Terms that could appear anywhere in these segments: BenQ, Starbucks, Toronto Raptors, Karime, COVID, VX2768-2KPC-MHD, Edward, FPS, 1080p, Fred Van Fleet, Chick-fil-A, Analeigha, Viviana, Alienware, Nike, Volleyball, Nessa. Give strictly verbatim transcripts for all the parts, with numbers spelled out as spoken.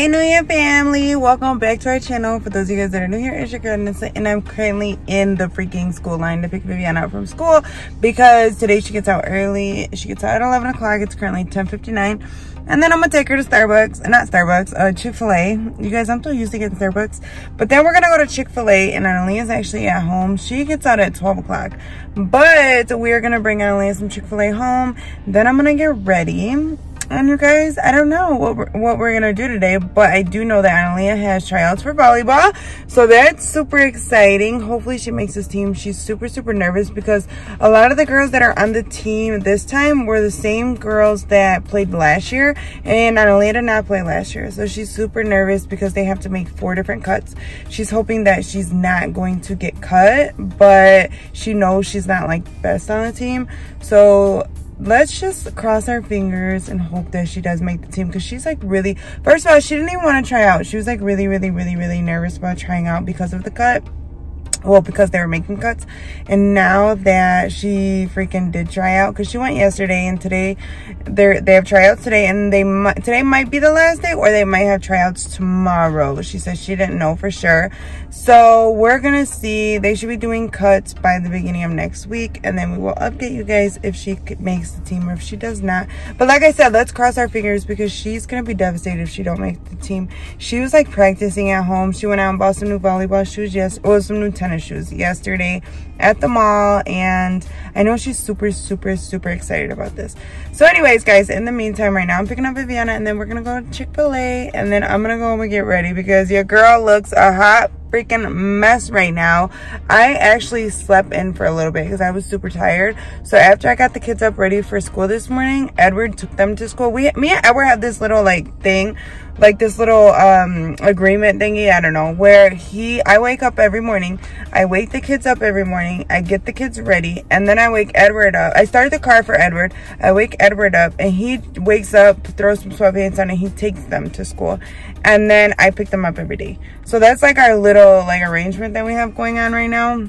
Hey New Year family, welcome back to our channel. For those of you guys that are new here, it's your girl Nessa, and I'm currently in the freaking school line to pick Viviana up from school because today she gets out early. She gets out at eleven o'clock. It's currently ten fifty-nine, and then I'm gonna take her to Starbucks, not Starbucks, uh, Chick-fil-A. You guys, I'm still used to getting Starbucks, but then we're gonna go to Chick-fil-A, and Analeigh's actually at home. She gets out at twelve o'clock, but we're gonna bring Analeigha some Chick-fil-A home. Then I'm gonna get ready. And you guys, I don't know what we're, what we're gonna do today, but I do know that Analeigha has tryouts for volleyball, so that's super exciting. Hopefully she makes this team. She's super super nervous because a lot of the girls that are on the team this time were the same girls that played last year, and Analeigha did not play last year, so she's super nervous because they have to make four different cuts. She's hoping that she's not going to get cut, but she knows she's not like best on the team, so let's just cross our fingers and hope that she does make the team, because she's like really, first of all, she didn't even want to try out. She was like really, really, really, really nervous about trying out because of the cut. Well, because they were making cuts. And now that she freaking did try out, because she went yesterday, and today they're they have tryouts today, and they might, today might be the last day, or they might have tryouts tomorrow. She said she didn't know for sure, so we're gonna see. They should be doing cuts by the beginning of next week, and then we will update you guys if she makes the team or if she does not. But like I said, let's cross our fingers because she's gonna be devastated if she don't make the team. She was like practicing at home. She went out and bought some new volleyball shoes, yes or some new tennis shoes yesterday at the mall, and I know she's super super super excited about this. So anyways guys, in the meantime, right now I'm picking up Viviana, and then we're gonna go to Chick-fil-A, and then I'm gonna go home and get ready because your girl looks a hot freaking mess right now. I actually slept in for a little bit because I was super tired. So after I got the kids up ready for school this morning, Edward took them to school. We, me and Edward have this little like thing, like this little um, agreement thingy, I don't know, where he, I wake up every morning, I wake the kids up every morning, I get the kids ready, and then I wake Edward up. I start the car for Edward, I wake Edward up, and he wakes up, throws some sweatpants on, and he takes them to school. And then I pick them up every day. So that's like our little like arrangement that we have going on right now.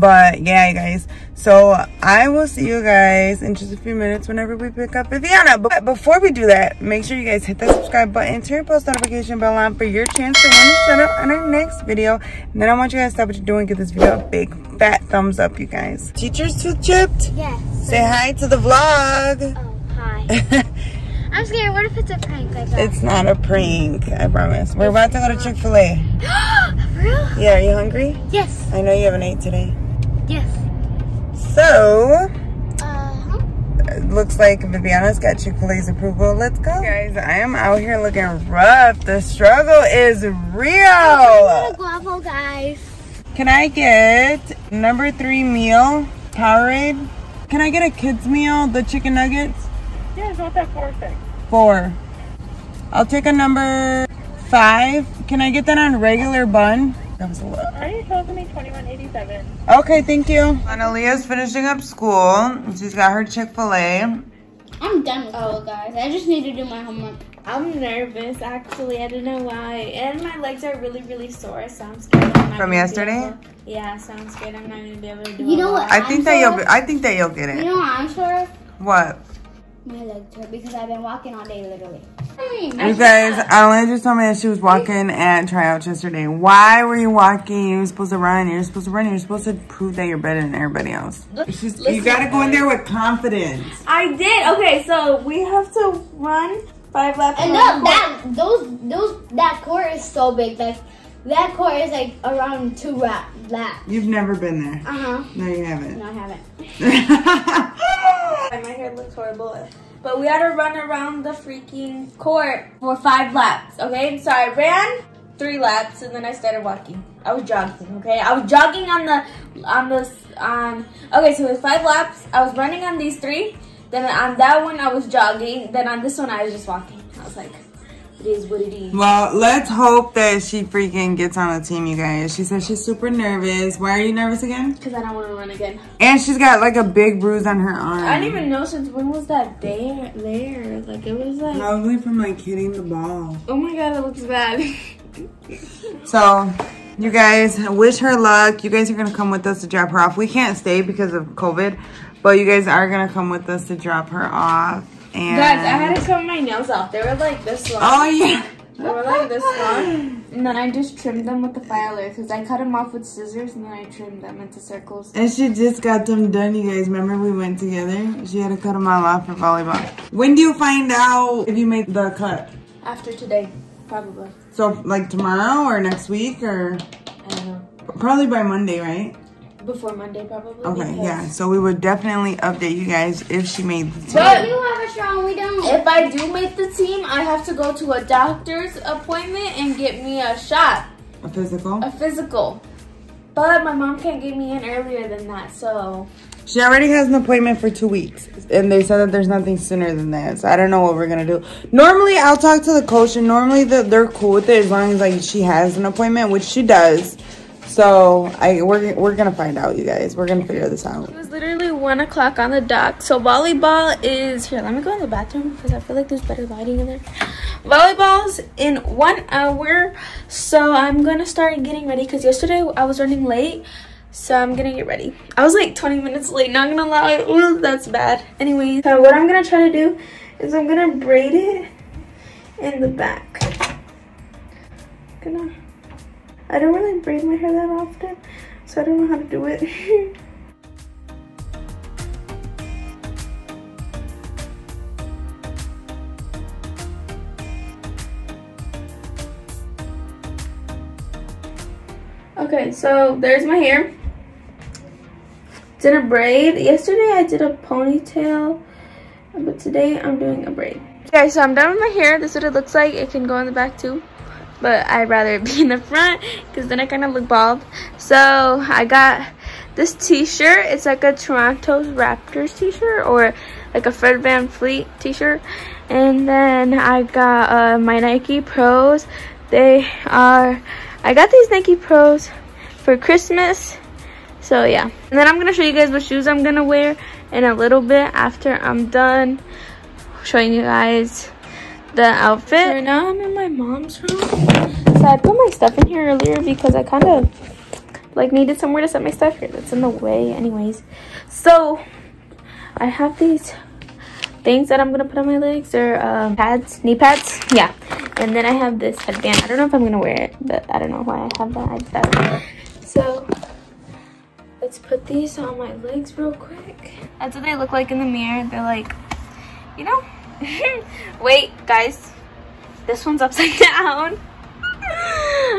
But yeah guys, so I will see you guys in just a few minutes whenever we pick up Viviana. But before we do that, make sure you guys hit that subscribe button, turn your post notification bell on for your chance to win a shout out on our next video. And then I want you guys to stop what you're doing, give this video a big fat thumbs up, you guys. Teacher's tooth chipped? Yes. Say hi to the vlog. Oh, hi. I'm scared. What if it's a prank? Like that? It's not a prank, I promise. We're about to go to Chick-fil-A. For real? Yeah, are you hungry? Yes. I know you haven't ate today. Yes. So, uh-huh. It looks like Viviana's got Chick-fil-A's approval. Let's go. Guys, I am out here looking rough. The struggle is real. I'm guapo, guys. Can I get number three meal, Powerade? Can I get a kid's meal, the chicken nuggets? Yeah, it's not that four thing. Four. I'll take a number five. Can I get that on regular bun? That was a lot. Are you telling me twenty-one eighty-seven? Okay, thank you. Analeigh's finishing up school. She's got her Chick-fil-A. I'm done with school, guys. I just need to do my homework. I'm nervous, actually. I don't know why. And my legs are really, really sore, so I'm scared. I'm not From yesterday? Able, yeah, so I'm scared I'm not gonna be able to do. You know what? I think that you'll. Be, I think that you'll get it. You know what I'm sure of? What? My legs hurt because I've been walking all day, literally. You guys, Analeigha just told me that she was walking at tryouts yesterday. Why were you walking? You were supposed to run. You were supposed to run. You were supposed to prove that you're better than everybody else. She's, you gotta go in there with confidence. I did. Okay, so we have to run five laps. And no, that those those that court is so big. Like that court is like around two lap laps. You've never been there. Uh huh. No, you haven't. No, I haven't. My hair looks horrible, but we had to run around the freaking court for five laps, okay? So I ran three laps, and then I started walking. I was jogging, okay? I was jogging on the, on the, on, okay, so it was five laps. I was running on these three, then on that one I was jogging, then on this one I was just walking. I was like, it is what it is. Well, let's hope that she freaking gets on the team, you guys. She said she's super nervous. Why are you nervous again? Because I don't want to run again. And she's got like a big bruise on her arm. I don't even know since when was that there. there. Like it was like... Probably from like hitting the ball. Oh my God, it looks bad. So... you guys, wish her luck. You guys are going to come with us to drop her off. We can't stay because of COVID, but you guys are going to come with us to drop her off. And guys, I had to cut my nails off. They were like this long. Oh, yeah. they're this long. And then I just trimmed them with the filer because I cut them off with scissors and then I trimmed them into circles. And she just got them done, you guys. Remember we went together? She had to cut them all off for volleyball. When do you find out if you make the cut? After today, probably. So like tomorrow or next week or? I don't know. Probably by Monday, right? Before Monday, probably. Okay, yeah. So we would definitely update you guys if she made the team. But you have a show and we don't. If I do make the team, I have to go to a doctor's appointment and get me a shot. A physical? A physical. But my mom can't get me in earlier than that, so. She already has an appointment for two weeks. And they said that there's nothing sooner than that. So I don't know what we're going to do. Normally, I'll talk to the coach. And normally, the, they're cool with it as long as like she has an appointment, which she does. So I we're we're gonna find out, you guys. We're gonna figure this out. It was literally one o'clock on the dock. So volleyball is here. Let me go in the bathroom because I feel like there's better lighting in there. Volleyball's in one hour. So I'm gonna start getting ready because yesterday I was running late. So I'm gonna get ready. I was like twenty minutes late. Not gonna lie. Ooh, that's bad. Anyways, so what I'm gonna try to do is I'm gonna braid it in the back. Gonna. I don't really braid my hair that often, so I don't know how to do it. Okay, so there's my hair. Did a braid. Yesterday I did a ponytail, but today I'm doing a braid. Okay, so I'm done with my hair. This is what it looks like. It can go in the back too. But I'd rather it be in the front because then I kind of look bald. So I got this t-shirt. It's like a Toronto Raptors t-shirt or like a Fred Van Fleet t-shirt. And then I got uh, my Nike Pros. They are, I got these Nike Pros for Christmas. So yeah. And then I'm going to show you guys what shoes I'm going to wear in a little bit after I'm done showing you guys the outfit. Right now I'm in my mom's room. So I put my stuff in here earlier because I kind of like needed somewhere to set my stuff here that's in the way anyways. So I have these things that I'm gonna put on my legs. They're um, pads, knee pads, yeah. And then I have this headband. I don't know if I'm gonna wear it, but I don't know why I have that. I just have it. So let's put these on my legs real quick. That's what they look like in the mirror. They're like, you know, wait guys, this one's upside down.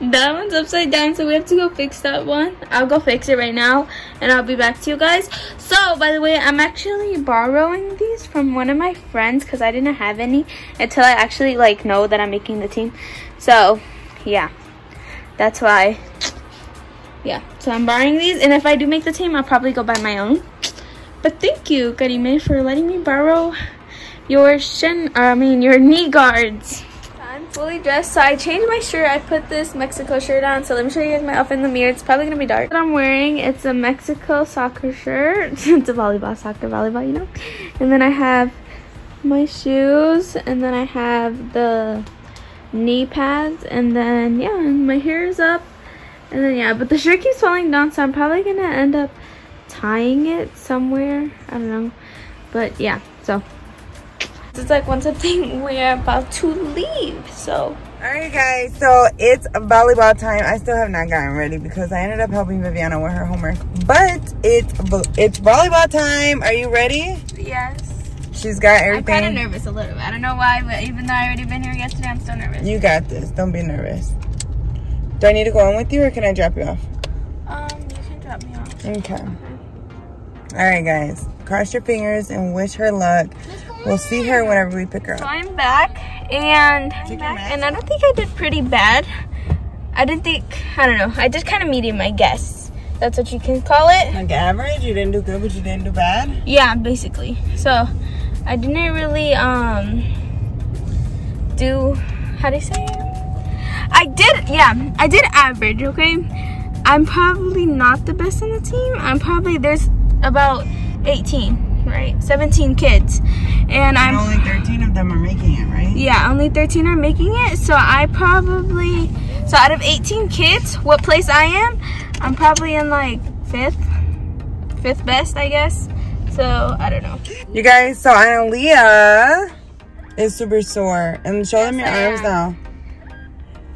That one's upside down, so we have to go fix that one. I'll go fix it right now and I'll be back to you guys. So by the way, I'm actually borrowing these from one of my friends because I didn't have any until I actually like know that I'm making the team. So yeah, that's why. Yeah, so I'm borrowing these, and if I do make the team I'll probably go buy my own. But thank you, Karime, for letting me borrow your shin, I mean your knee guards. I'm fully dressed, so I changed my shirt. I put this Mexico shirt on, so let me show you guys my outfit in the mirror. It's probably gonna be dark. What I'm wearing, it's a Mexico soccer shirt. It's a volleyball, soccer, volleyball, you know. And then I have my shoes, and then I have the knee pads, and then yeah, and my hair is up, and then yeah, but the shirt keeps falling down, so I'm probably gonna end up tying it somewhere. I don't know, but yeah, so. It's like one something, we're about to leave. So all right guys, so it's volleyball time. I still have not gotten ready because I ended up helping Viviana with her homework, but it's it's volleyball time. Are you ready? Yes. She's got everything. I'm kind of nervous a little bit. I don't know why, but even though I already been here yesterday, I'm still nervous. You got this, don't be nervous. Do I need to go in with you or can I drop you off? Um you can drop me off. Okay, okay. All right guys, cross your fingers and wish her luck. We'll see her whenever we pick her up. So I'm back, and I'm back, and I don't think I did pretty bad. I didn't think, I don't know, I did kind of medium, I guess. That's what you can call it. Like average, you didn't do good, but you didn't do bad? Yeah, basically. So I didn't really um, do, how do you say it? I did, yeah, I did average, okay? I'm probably not the best on the team. I'm probably, there's about eighteen. Right, seventeen kids, and, and I'm only thirteen of them are making it, right? Yeah, only thirteen are making it. So I probably, so out of eighteen kids, what place I am, I'm probably in like fifth, fifth best, I guess. So I don't know. You guys, so Analeigha is super sore, and show yes, them your I arms am. now.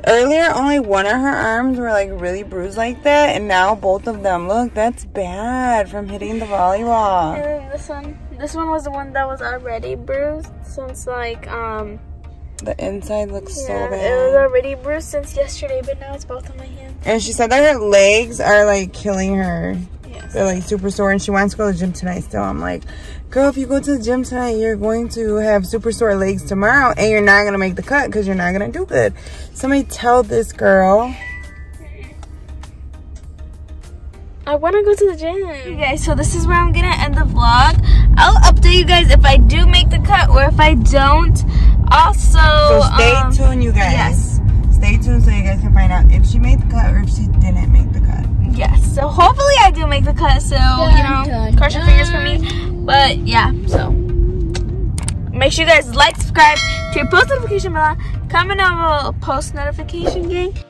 Earlier, only one of her arms were like really bruised like that, and now both of them. Look, that's bad from hitting the volleyball. And then this one, this one was the one that was already bruised since like um. The inside looks yeah, so bad. It was already bruised since yesterday, but now it's both on my hands. And she said that her legs are like killing her. Yes. They're like super sore, and she wants to go to the gym tonight. Still, I'm like, girl, if you go to the gym tonight, you're going to have super sore legs tomorrow, and you're not gonna make the cut because you're not gonna do good. Somebody tell this girl. I wanna go to the gym. You guys, so this is where I'm gonna end the vlog. I'll update you guys if I do make the cut or if I don't. Also, so stay um, tuned, you guys. Yes. Stay tuned so you guys can find out if she made the cut or if she didn't make the cut. Yes, so hopefully I do make the cut, so dun, you know, dun, cross your dun. fingers for me. But yeah, so make sure you guys like, subscribe to your post notification bell, comment down below, post notification gang.